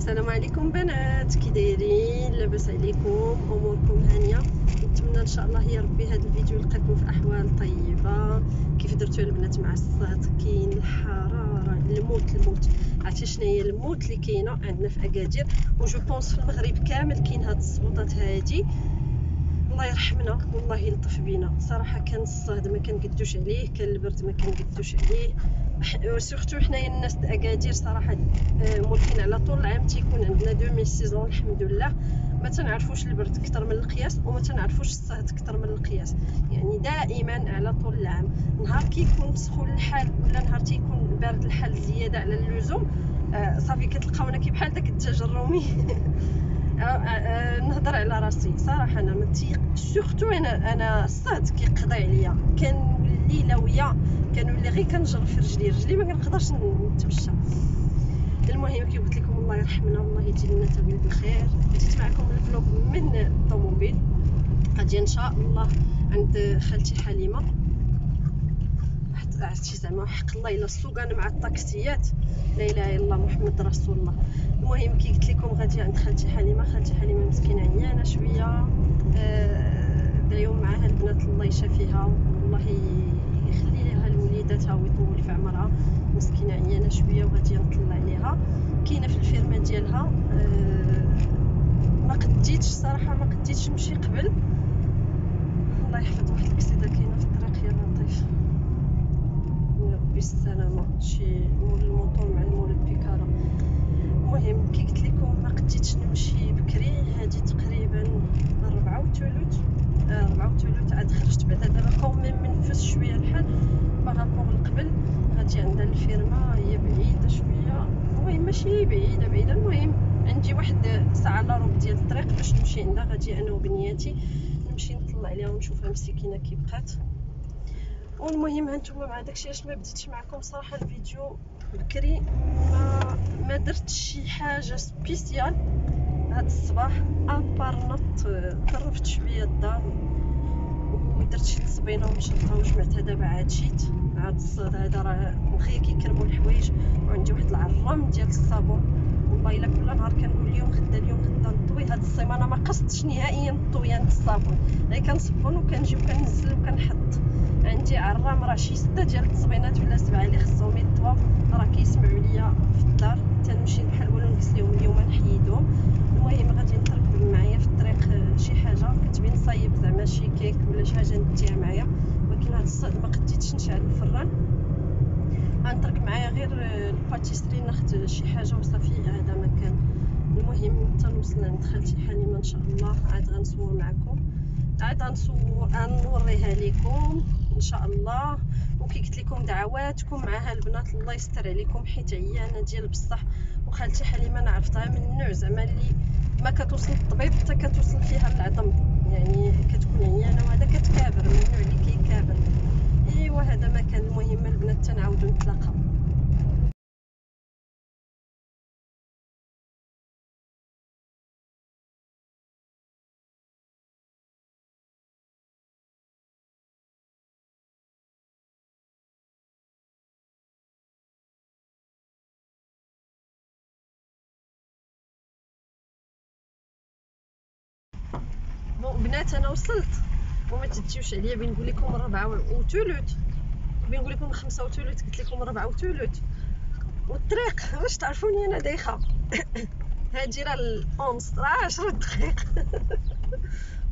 السلام عليكم بنات، كي دايرين؟ لاباس عليكم؟ اموركم هانيه؟ نتمنى ان شاء الله يا ربي هذا الفيديو يلقاكم في احوال طيبه. كيف درتو البنات مع الصاد؟ كاين الحراره، الموت عرفتي شنو هي الموت اللي كاينه عندنا في اكادير وجو بونس في المغرب كامل. كاين هاد الصبوطات هادي، الله يرحمنا والله يلطف بينا. صراحه كان الصهد ما كنقدوش عليه، كان البرد ما كنقدوش عليه، سورتو حنايا الناس د اكادير صراحه مولفين على طول العام. تيكون عندنا دومي سيزون الحمد لله، ما تنعرفوش البرد اكثر من القياس وما تنعرفوش الصهد اكثر من القياس، يعني دائما على طول العام نهار كيكون سخون الحال ولا نهار تيكون بارد الحال زياده على اللزوم صافي كتلقاونا كي بحال داك التجرمي. نهضر على راسي صراحه، انا متيق سورتو انا الصهد كيقضي عليا، كنولي لويه كنولي غير كنجر في رجلي ما كنقدرش نتمشى. المهم كي قلت لكم الله يرحمنا والله يجي لنا تا ولاد الخير. جيت معكم الفلوق من الطوموبيل، غادي ان شاء الله عند خالتي حليمه. عرفتي زعما حق الله الا السوقان مع الطاكسيات، لا اله الا الله محمد رسول الله. المهم كي قلت لكم غادي عند خالتي حليمه. خالتي حليمه مسكينه عيانه شويه، دايوم معاها البنات الله يشافيها والله يخلي لها لوليداتها ويطول في عمرها. مسكينه عيانه شويه وغادي نطلع عليها، كاينه في الفيرما ديالها. ما قديتش صراحه، ما قديتش نمشي قبل، الله يحفظ. واحد القصيده كاينه في الطريق، يلا نطيف بالسلامه شي مول الموطور مع المول البيكاره. المهم كي قلت لكم ما قديتش نمشي بكري، هادي تقريبا 4 و ثلث عاد خرجت بعدا. دابا كوميم منفس شويه الحال بارابور لقبل. غادي عندها الفيرما، هي بعيده شويه، المهم ماشي بعيده. المهم عندي واحد ساعه الا ربع ديال الطريق باش نمشي عندها. غادي انا وبنياتي نمشي نطلع عليها ونشوفها مسكينه كي بقات. والمهم هانتوما مع داكشي اش ما بديتش معكم صراحه الفيديو بكري، ما درت شي حاجه سبيسيال هاد الصباح ابار نط طرفت شويه الدار ودرت شي تصبينه ومشطه وجمعتها. دابا عاد جيت عاد الصاد هذا راه غير كيكربوا الحوايج، وعندي واحد العرام ديال الصابون والله الا كل نهار كنقول اليوم غدا نطوي. هاد السيمانه ما قصدتش نهائيا الطويان الصابون، غير كنصبن وكنجي وكننزل وكنحط. عندي عرام راه شي 6 ديال التصبينات ولا 7 اللي خصهم يطوا، راه كيسمعوا ليا في الدار. تنمشي نحلول ونغسلهم اليوم نحيدهم. المهم غادي نتركب معايا في الطريق شي حاجه كتبين صايب زعما شي كيك ولا شي حاجه نديها معايا، ولكن هاد الصاد ما قديتش نشعل الفران. غنترك معايا غير الباتيسري ناخذ شي حاجه وصافي، هذا مكان. المهم تنوصل عند خالتي حليمه ان شاء الله، عاد غنصور معكم، عاد غنوريها لكم ان شاء الله. وكي قلت لكم دعواتكم معها البنات الله يستر عليكم، حيت عيانه ديال بصح. وخالتي حليمه انا عرفتها من النوع زعما اللي ما كتوصل للطبيب حتى كتوصل فيها العظم، يعني كتكون عيانه وهذا كتكابر، من النوع اللي كيكابر. ايوا هذا ما كان. المهم البنات تنعاودو نتلاقاو. بنات انا وصلت وما تديوش عليا بين نقول لكم 4 وثلث بين نقول لكم 5 وثلث، قلت لكم 4 وثلث. والطريق واش تعرفوني انا دايخه، هادي راه الأونس راه 10 دقائق.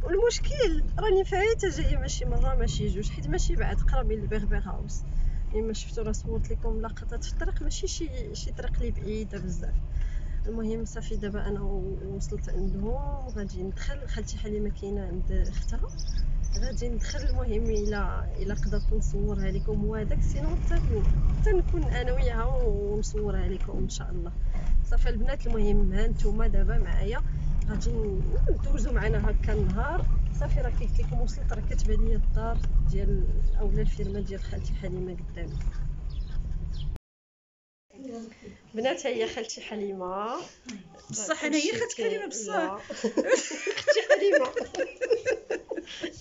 والمشكل راني فايته جايه ماشي مره ماشي جوج، حيت ماشي بعد قرابي للبغبغ هاوس. اما شفتوا راه صورت لكم لقطات في الطريق، ماشي شي طريق لي بعيده بزاف. المهم صافي دابا انا وصلت عندهم، غادي ندخل. خالتي حليمه كاينه عند اختها، غادي ندخل. المهم الا قدرت نصورها لكم وهداك، سينو حتى نكون انا وياها ونصورها لكم ان شاء الله. صافي البنات، المهم ها نتوما دابا معايا غادي ندوزو معنا هكا النهار. صافي راه قلت لكم وصلت، راه كتبان لي الدار ديال اولا الفيرما ديال خالتي حليمه قدامي. بنات هي خالتي حليمة بصح انا هي خالتك حليمة بصح اختي حليمة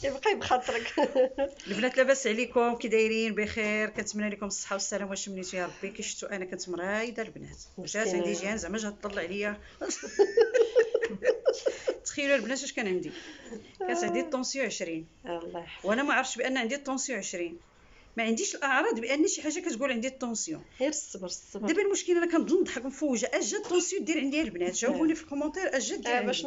يبقى بخاطرك. البنات لاباس عليكم كي دايرين بخير؟ كنتمنى لكم الصحه والسلامه وشمنيتو يا ربي. كي شفتوا انا كنت مريضه البنات جات عندي جيان زعما جات تطلع عليا تخيلوا البنات واش كان عندي. كانت عندي الطونسيو 20 الله يحفظك وانا ما عرفتش بان عندي الطونسيو 20، ما عنديش الاعراض بان شي حاجه كتقول عندي الطونسيون، غير الصبر. دابا المشكله انا كنظن نضحك مفوجه اجا الطونسيون دير عندي. البنات جاوبوني في الكومونتير اجا دير باش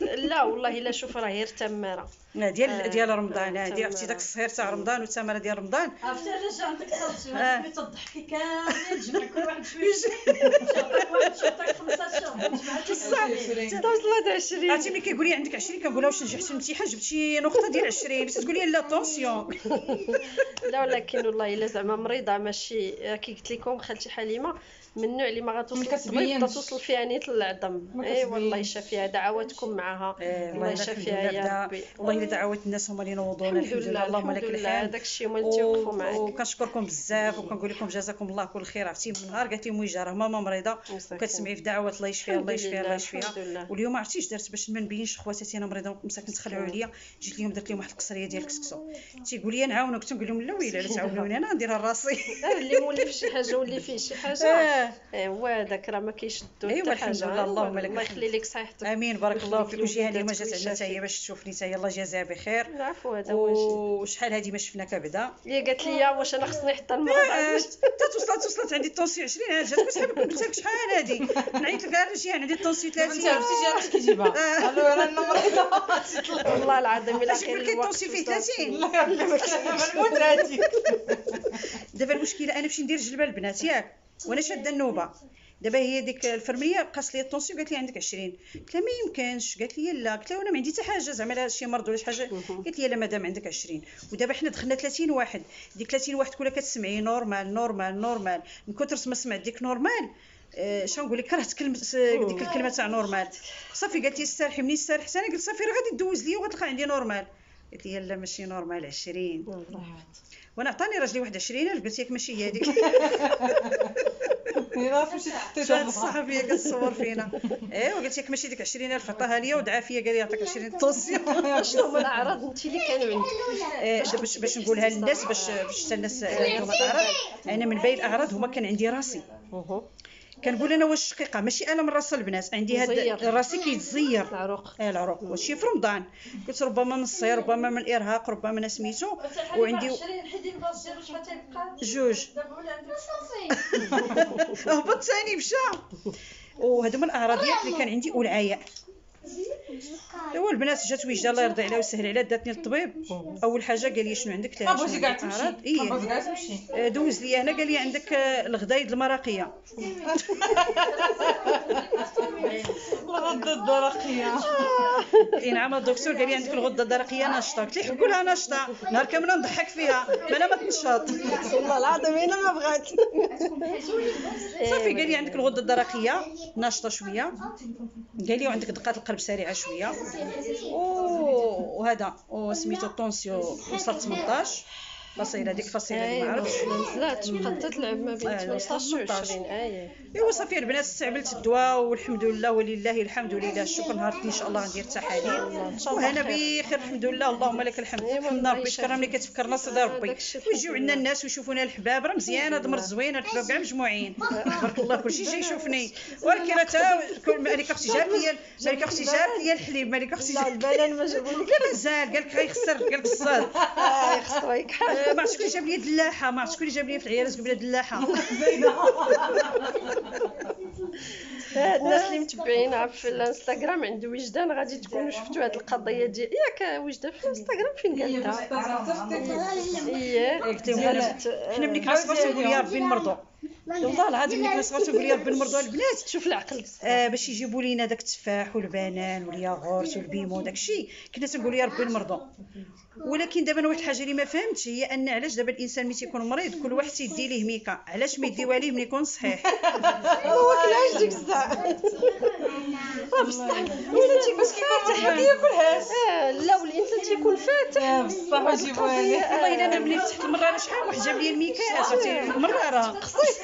لا والله الا شوف راه غير تماره ديال رمضان. هادي عرفتي داك الصهير تاع رمضان والتماره ديال رمضان عرفتي رجع عندك الطونسيون بغيتي تضحكي كامل تجمع كل واحد شويه شويه 15 جمعت الصالح توصلت 20. عرفتي ملي كيقول لي عندك 20 كنقولها واش نجحتي الامتحان جبت شي نقطه ديال 20 باش تقول لي لا طونسيون لا. لكن والله الا زعما مريضه ماشي كي قلت لكم خالتي حليمه من النوع اللي ما غتوصل توصل فيها نيت للعظم. اي والله يشافيها دعواتكم معها الله يشافيها يا ربي. والله الا دعوات الناس هما اللي نوضونا الحمد لله اللهم لك الحمد. داك الشيء هما اللي تيوقفوا معاك وكنشكركم بزاف وكنقول لكم جزاكم الله كل خير. عرفتي من نهار قالت لي موجه راه ماما مريضه وكتسمعي في دعوات الله يشفيها الله يشفيها الله يشفيها. واليوم عرفتي اش درت باش ما نبينش خواتاتي انا مريضه مساكن تخلعوا عليا، جيت لهم درت لهم واحد القصريه ديال الكسكسو تيقول لي نعاونك تنقول لهم لا ويلي تعاونوني انا نديرها لراسي اللي مولف شي حاجه واللي فيه شي حاجه هو هذاك راه ما كيشدو حتى حاجه. اللهم لك الله يخلي لك صحتك امين بارك الله فيك. وجيهاني ما جات عندنا حتى هي باش تشوفني حتى هي الله يجازيها بخير. العفو هذا هو الشيء. وشحال هذه ما شفناك بعدا هي قالت لي واش انا خصني حتى المرض حتى توصلت عندي الطونسيو 20 انا جات باش حابب قلت لك شحال هذه نعيط لك علاش يعني عندي الطونسيو 30 انت عرفتي جات كيجيبها قالوا راه انا مريضه والله العظيم الا خير الوقت فيه 30 الله يخليك. دابا المشكله انا باش ندير جلبه البنات ياك وانا شاده النوبه. دابا هي ديك الفرميه قالت لي الطونسيو قالت لي عندك 20 قلت لها ما يمكنش قالت لي لا قلت لها انا ما عندي حتى حاجه زعما شي مرض ولا شي حاجه قالت لي لا مادام عندك 20. ودابا حنا دخلنا 30 واحد ديك 30 واحد كلها كتسمعي نورمال نورمال نورمال من كثر ما سمعت ديك نورمال شنو نقول لك كرهت كلمه ديك الكلمه تاع نورمال صافي. قالت لي استرحي مني استرحت انا قلت صافي راه غادي تدوز ليا وغتلقى عندي نورمال قالت لي لا ماشي نورمال 20 وانا عطاني راجلي واحد 20 قلت لك ماشي هي هذيك راسي مشيت حطيتها الصحفيه كتصور فينا. ايوا قلت لك ماشي ديك 20000 عطاها ليا ودعافيه قال لي يعطيك 20 طونسيو. شنو هما الاعراض انت اللي كانوا عندك باش نقولها للناس باش حتى الناس عندهم اعراض. انا من بين الاعراض هما كان عندي راسي كنقول انا واش الشقيقه ماشي الم راس البنات عندي هذا راسي كيتزير العروق العروق وشي في رمضان قلت ربما من الصير ربما من الارهاق ربما من سميتو وعندي 20 حيدين باش باش ما تيبقاش جوج دابا ولا عندك صافي هبط ثاني مشى. وهذوما الاعراض اللي كان عندي والعياء. ايوا البنات جات وجده الله يرضي عليها ويسهل عليها داتني للطبيب. اول حاجه قال لي شنو عندك ثاني بغيتي كاع تمشي دوز لي هنا قال لي عندك الغدايد المراقيه الغده الدرقيه. اي نعم الدكتور قال لي عندك الغده الدرقيه ناشطه قلت لي حكوا لها ناشطه نهار كامل نضحك فيها بلا ما تنشط والله العظيم انا ما بغات صافي. قال لي عندك الغده الدرقيه ناشطه شويه قال لي وعندك دقات القلب سريعه شويه وهذا وسميتو الطونسيو وصلت 18 فصيله ديك فصيله ما عرفتش نزلات بقات تتلعب ما بين 18 و 20. ايوا صافي البنات استعملت الدواء والحمد لله ولله الحمد لله الشكر. نهار ان شاء الله ندير التحاليل وهنا بخير الحمد لله اللهم لك الحمد. الحمد ربي شكرا ملي كتفكرنا صدى ربي ويجيو عندنا الناس ويشوفونا الحباب راه مزيان هاد المرة زوينه الحباب كاع مجموعين تبارك الله كلشي جاي يشوفني ولكن راه مالك اختي جات ليا مالك اختي جات ليا الحليب مالك اختي جات البنان ما جابولك مازال قال لك غيخسر قال لك الصاد يخسرك حاجه ما عرفتش شكون جاب لي دلاحه ما عرفتش شكون جاب لي في العيالات قبل دلاحه الناس اللي متبعينا في الانستغرام عند وجدان غادي تكونوا شفتوا هذه القضيه ديال ياك وجدان في الانستغرام فين قالتها قلت لهم حنا ملي كنصبر تنقول يا ربي نمرضوا والله العظيم ملي كنصغر تنقول يا ربي نمرضوا البنات تشوف العقل باش يجيبوا لينا داك التفاح والبنان والياغورت والبيمو داكشي كنا تنقولوا يا ربي نمرضوا. ولكن دابا واحد الحاجه اللي ما فهمتش هي ان علاش دابا الانسان ملي تيكون مريض كل واحد تيدي ليه ميكا علاش ما يديوها ليه ملي يكون صحيح هو كلاش ديك الساعه بصح ولا تيكون فاتح ياكلهاش لا والانسان تيكون فاتح بصح واجيبوها ليه. والله الا انا ملي فتحت المره شحال واحد جاب لي الميكا عرفتي المره راه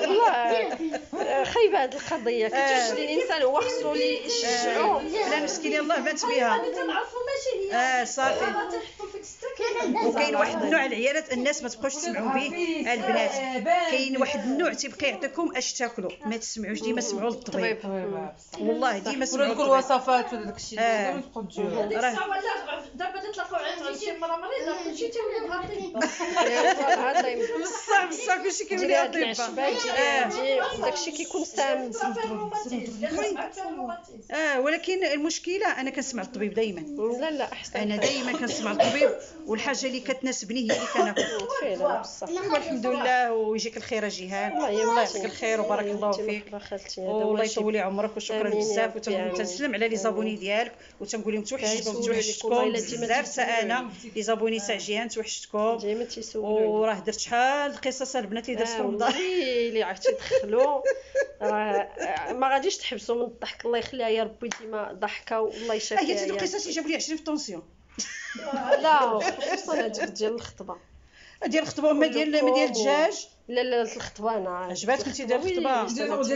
والله خايبه هذه القضيه. كتوجد الانسان هو خصو لي يشجعو فلان مسكين يلاه مات بها. تنعرفو ماشي هي صافي تنحطو فيك السكر. وكاين واحد النوع العيالات الناس ما تبقاوش تسمعوا به البنات. كاين واحد النوع تيبقى يعطيكم اش تاكلوا، ما تسمعوش، ديما سمعوا للطبيب. والله ديما سمعوا الوصفات ولا داكشي ديما تبقاو تجيو. دابا تلاقاو عند شي مره مريضه كلشي تيولي بغا طيب. بصح بصح كلشي كيولي طيب. داكشي كيكون سام. ولكن المشكله انا كنسمع الطبيب دائما. لا لا احسن، انا دائما كنسمع الطبيب والحاجه اللي كتناسبني هي اللي كناكل. فعلا بصح الحمد لله. ويجيك الخير جيهان. الله يعطيك الخير وبارك الله فيك. والله يطول عمرك وشكرا بزاف. وتنسلم على لي زابوني ديالك وتنقول لهم توحشتكم توحشتكم بزاف. سانا لي زابوني تاع جيهان توحشتكم، وراه درت شحال القصص البنات اللي درت في رمضان اللي عرفتي تدخلوا. ما غاديش تحبسوا من الضحك. الله يخليها يا ربي، ديما ضحكه والله يشافيها. هي تلك القصه اللي جابوا لي 20 في طونسيون. لا خصوصا هذيك ديال الخطبه، ديال الخطبه ما ديال الدجاج. لا لا الخطبه انا عجباتك انت ديال الخطبه ديال الحج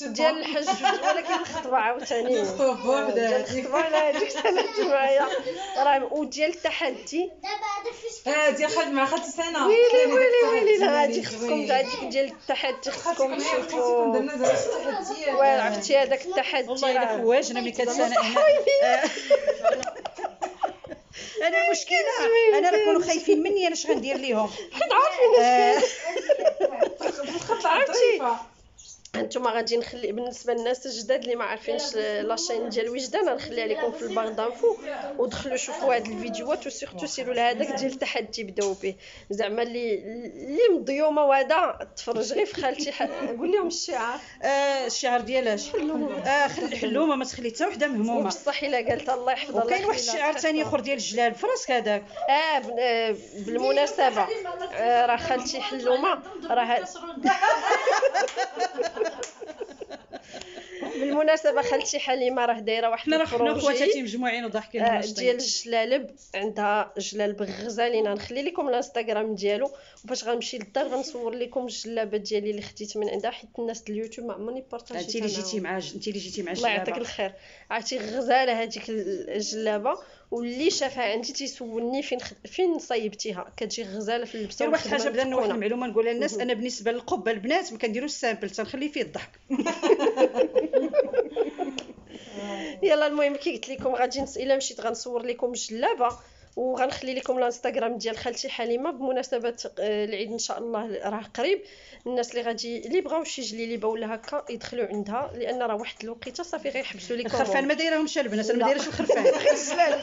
ديال الحج. ولكن الخطبه عاوتاني الخطبه وحده الخطبه. لا هذيك سالات معايا راه، وديال التحدي دابا هذه خد مع خاطر سنه. ويلي ويلي لا هذه خصكم هذيك ديال التحدي خصكم تشوفوا. درنا زعما التحديات وعرفتي هذاك التحدي. والله الا فواجنا ملي كتسانا هنا انا مشكله. انا راه كانوا خايفين مني انا اش غندير ليهم، حيت عارفين اش كاين الخطه ضعيفه. انتم غادي نخلي بالنسبه للناس الجداد اللي ما عارفينش لاشين ديال وجدان، غنخليها لكم في البار دانفو ودخلوا شوفوا هاد الفيديوهات. وسيرتو سيروا لهذاك ديال التحدي بداو به زعما اللي مضيومه. وهذا تفرج غير في خالتي. قول لهم الشعار. الشعار ديالاش حلومه، ما تخلي حتى وحده مهمومه. بصح الا قالت الله يحفظ الله. وكاين واحد الشعار ثاني اخر ديال الجلال فراسك هذاك. بالمناسبه راه خالتي حلومه راه بالمناسبه خالتي حليمه راه دايره واحد البروجي. حنا خواتاتي مجموعين وضحكين ديال الجلالب. عندها جلالب غزالينا، نخلي لكم الانستغرام ديالو. وفاش غنمشي للدار غنصور لكم الجلابه ديالي اللي خديت من عندها، حيت الناس ديال اليوتيوب ما عمرني بارطاجيتها. انت اللي جيتي مع الله يعطيك الخير. عرفتي غزاله هذيك الجلابه، واللي شافها عندي تيسولني فين صايبتيها. كتجي غزاله في اللبسه. واحد الحاجه بدنا واحد المعلومه نقولها للناس. انا بالنسبه للقبه البنات ما كنديروش سامبل، تنخلي فيه الضحك. يلا المهم كي قلت لكم غادي الا مشيت غنصور لكم الجلابه وغنخلي لكم الانستغرام ديال خالتي حليمه. بمناسبه العيد ان شاء الله راه قريب، الناس اللي بغاو شي جليبه ولا هكا يدخلوا عندها، لان راه واحد الوقيته صافي غيحبسوا لكم الخرفان. ما دايرهمش البنات، انا ما دايرهش الخرفان غير الجلال.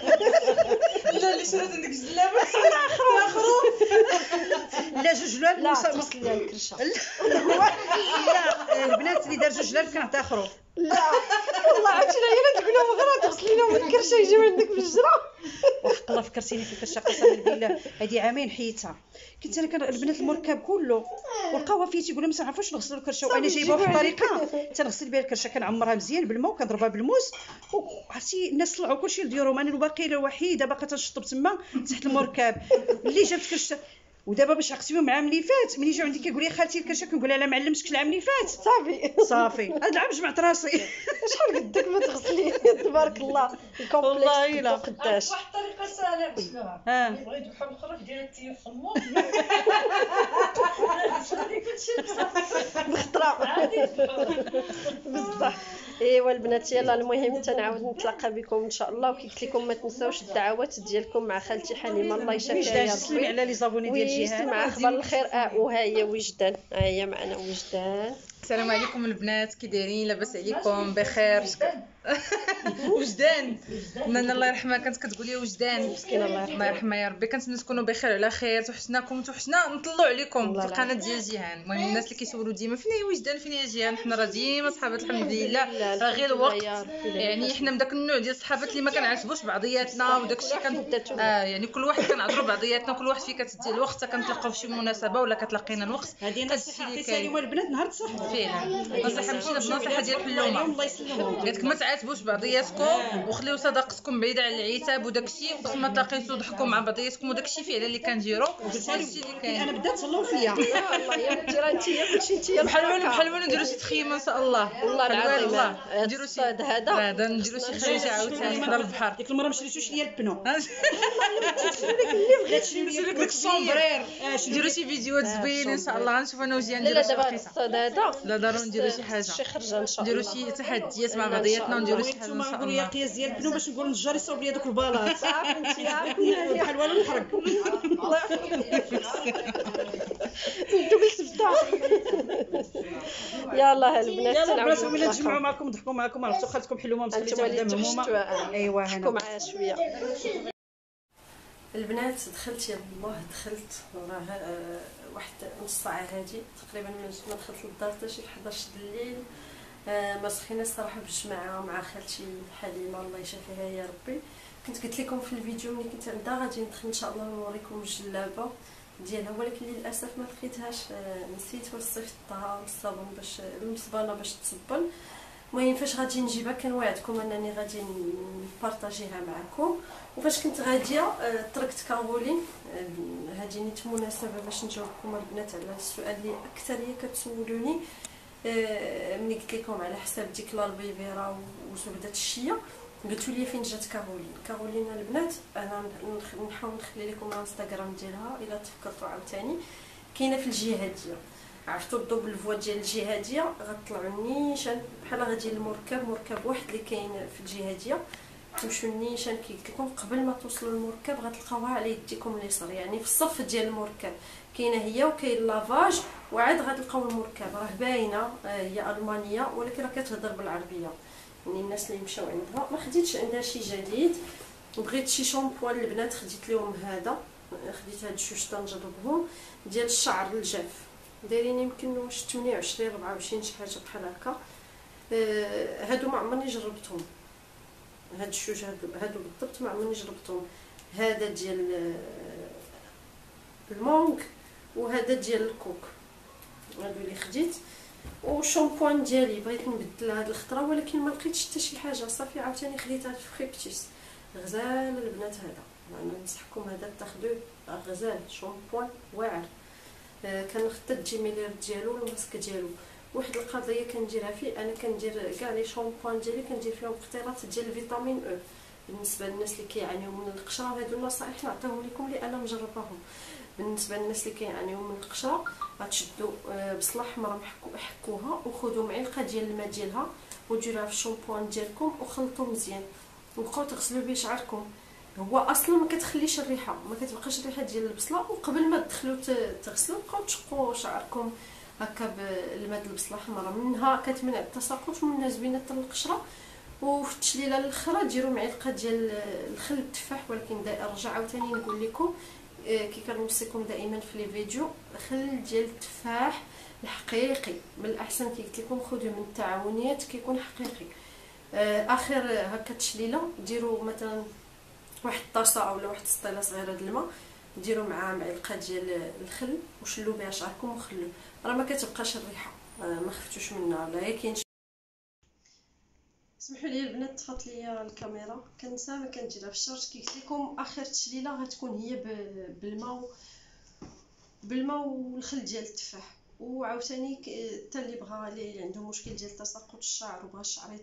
لا اللي شرات عندك الجلابه اخرى. لا جوج جلال ما وصلش ليا الكرشه. لا البنات اللي دار جوج جلال كنعطيها خروف. لا والله عرفتي الا تقول لهم غير تغسل لينا من الكرشه يجيو عندك في الجره. وحق الله فكرتيني في الكرشه قسما بالله. هذه عامين حيتها، كنت انا البنات المركب كله ولقاوها فيه تيقول لهم ما عرفوش نغسلوا الكرشه. وانا جايبها واحد الطريقه تنغسل بها الكرشه، كنعمرها مزيان بالماء وكنضربها بالموس. وعرفتي الناس طلعوا كلشي لديورهم، انا الوقيله الوحيده باقا تنشطب تما تحت المركب اللي جابت كرشه. ودابا باش عقسمهم العام اللي فات ملي جاو عندي كيقول لي خالتي الكرشه، كنقول لها لا ما علمتكش العام اللي فات. صافي هاد العام جمعت راسي. شحال قدك ما تغسلي. تبارك الله الكومبلكس. والله الا قداش واحد الطريقه سهله باش نلعبها. اللي بغا يدوح الخروف ديال التليفون بخطره بصح. ايوا البنات يلا المهم تنعاود نتلاقى بكم ان شاء الله. وكي قلت لكم ما تنساوش الدعوات ديالكم مع خالتي حليمه الله يشافيها يا ربي. على لي زابوني ديال جيهان مع اخبار الخير. وها هي وجدان، ها هي معنا وجدان. السلام عليكم البنات، كي دايرين؟ لاباس عليكم؟ بخير وجدان. من الله يرحمها كانت كتقولي وجدان مسكينه الله يرحمها يا ربي. كنتمنى تكونوا بخير على خير، توحشناكم توحشنا نطلعوا عليكم في القناه ديال جيهان. المهم الناس اللي كيسولوا ديما فين هي وجدان فين هي جيهان، حنا راه ديما صحابات الحمد لله، راه غير الوقت يعني حنا من داك النوع ديال الصحابات اللي ما كنعاتبوش بعضياتنا وداك الشيء يعني كل واحد كنعذروا بعضياتنا، كل واحد فيه كتدي الوقت كنتلاقاو فشي مناسبه ولا كتلاقينا الوقت. هذه نصيحه حتى ليوا البنات نهار تصاحبوا فعلا، نصيحه مشينا بنصيحه ديال حلومه الله يسلمهم، قالت لك ما تعاتبوش بعضياتكم وخليو صداقتكم بعيده على العتاب وداكشي، وقت ما تلاقيتو ضحكوا مع بعضياتكم وداكشي فعلا اللي كنديروا. انا بدات تهلاو فيا والله يا انت راه انت كلشي انت بحال وانا نديروا شي تخييمه ان شاء الله. والله العظيم نديروا شي هذا نديروا شي خريجه عاوتاني حدا البحر. ديك المره ما شريتوش ليا البنو اللي بغيت نمشي لك داك الصومبرير، نديروا شي فيديوهات زوينين ان شاء الله. غنشوف انا وجيهان نديروا شي قصه هذا، لا ضروري نديروا شي حاجه شي خرجه ان شاء الله، نديروا شي تحديات مع بعضياتنا ونديروا شي حاجه ان شاء الله. قياس ديال البنو باش نقول النجار يصاوب ليا دوك البلاط صافي انت بحال والو نحرق الله يلاه البنات تنعاودوا الا تجمعوا معكم ضحكوا معكم عرفتوا خالتكم حلومه مسكينه قدام ماما. ايوا هنا معها شويه البنات. دخلت يا الله دخلت والله واحد نص ساعه هادي تقريبا ما دخلت للدار حتى شي 11 الليل. ما سخينا الصراحه بالجماعه مع خالتي حليمه الله يشافيها يا ربي. كنت قلت لكم في الفيديو اللي كنت عندها غادي ندخل ان شاء الله نوريكم الجلابه ديالها، ولكن للاسف ما لقيتهاش، نسيت وصفتها بالصابون باش المصبانه باش تصبن. المهم فاش غادي نجيبها كنوعدكم انني غادي نبارطاجيها معكم. وفاش كنت غاديه تركت كارولين هادي نيت مناسبه باش نجاوبكم البنات على السؤال اللي اكثريه كتسولوني ملي قلت لكم على حساب ديك لالبيبيرا وزبده الشيه. قلتوا لي فين جات كارولين البنات. انا نحاول نخلي لكم الانستغرام ديالها الا تفكرتوا عاوتاني، كاينه في الجهاديه عرفتوا الدوبل فوا ديال الجهاديه غطلعوا النيشان بحال غادي المركب واحد اللي كاين في الجهاديه تمشوا النيشان كيقلت لكم قبل ما توصلوا المركب غتلقاوها على يديكم اليسار يعني في الصف ديال المركب كاينه هي وكاين لافاج وعاد غتلقاو المركب راه باينه هي المانيه ولكن راه كتهضر بالعربيه. يعني الناس اللي مشاو عندها ما خديتش عندها شي جديد، بغيت شي شامبوان البنات خديت لهم هذا، خديت هاد الشوش تنجربهم ديال الشعر الجاف دايرين يمكن واش 28 24 شي حاجه بحال هكا. هادو ما عمرني جربتهم، هاد الشوش هادو بالضبط ما عمرني جربتهم. هذا ديال المونك وهذا ديال الكوك هادو اللي خديت. والشامبوان ديالي بغيت نبدل هاد الخطره ولكن ما لقيتش حتى شي حاجه صافي عاوتاني خديتها في خيبتيس غزال البنات. هذا انا ننصحكم هذا تاخذوه غزال شامبوان واعر. كان خدت الجيميلير ديالو والماسك ديالو. واحد القضيه كنديرها فيه انا كندير كاع لي شامبوان ديالي كندير فيهم اقتراط ديال الفيتامين او بالنسبه للناس اللي كيعانيو من القشره. هادو النصائح نعطيهم لكم لان مجرباهم. بالنسبه للناس اللي كيعانيو من القشره غتشدوا بصله حمراء حكوها وخذوا معلقه ديال الماء ديالها وديروها في الشامبوان ديالكم وخلطوا مزيان وبقاو تغسلوا به شعركم. هو اصلا ما كتخليش الريحه، ما كتبقاش الريحه ديال البصله. وقبل ما تدخلوا تغسلوا بقاو تشقوا شعركم هكا بالماء ديال البصله حمراء، منها كتمنع التساقط ومنها زوينه القشره. وفي التشليله الاخرى ديروا معلقه ديال الخل التفاح، ولكن دائما رجع عاوتاني نقول لكم كي كنوصيكم دائما في لي فيديو خل ديال التفاح الحقيقي من الاحسن كيقلت لكم خذوه من التعاونيات كيكون حقيقي. اخر هكا تشليله ديروا مثلا واحد الطاسه اولا واحد السطيله صغيره د الماء ديروا معها معلقه ديال الخل وشلوا بها شعركم وخلوا راه ما كتبقاش الريحه ما خفتوش منها. لا كاينش سمحوا لي البنات طفات ليا الكاميرا كنسى ما كنديرها في الشارج. كي قلت لكم اخر تشليله غتكون هي بالماء والخل ديال التفاح. وعاوتاني حتى اللي بغى اللي عنده مشكل ديال تساقط الشعر وبغى الشعر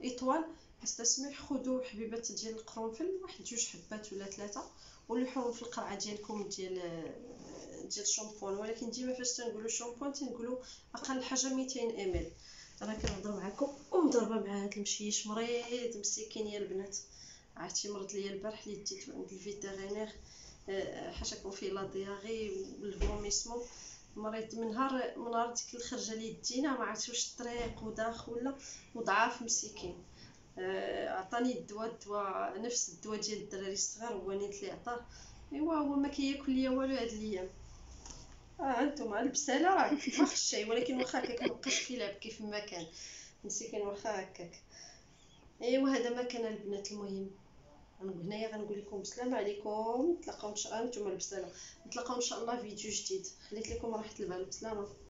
يطول استسمح خذوا حبيبات ديال القرنفل واحد جوج حبات ولا ثلاثه ولحوهم في القرعه ديالكم ديال الشامبوان. ولكن ديما فاش تنقولوا الشامبوان تنقولوا اقل حاجه 200 مل. انا كنهضر معكم ومضربه مع هاد المشيش مريض مسكين يا البنات. عرفتي مرض ليا البارح اللي ديتو عند الفيتيرينير حاشاكم فيه لا دياغي والفوميسمون. مريض من نهار ديك الخرجه اللي دينا ما عرفتش واش الطريق وداخ ولا وضعاف مسكين. عطاني الدواء نفس الدواء ديال الدراري الصغار هو نيت لي عطاه. ايوا هو ما كياكل ليا والو هاد الايام. هانتوما البساله راه ما خشاي، ولكن واخا كنبقاش كيلعب كيف ما كان مسكين واخا هكاك. ايوا هذا ما كان البنات. المهم هنايا غنقول لكم السلام عليكم، نتلاقاو ان شاء الله. نتوما البساله نتلاقاو ان شاء الله فيديو جديد. خليت لكم راحه البال. بسلامه.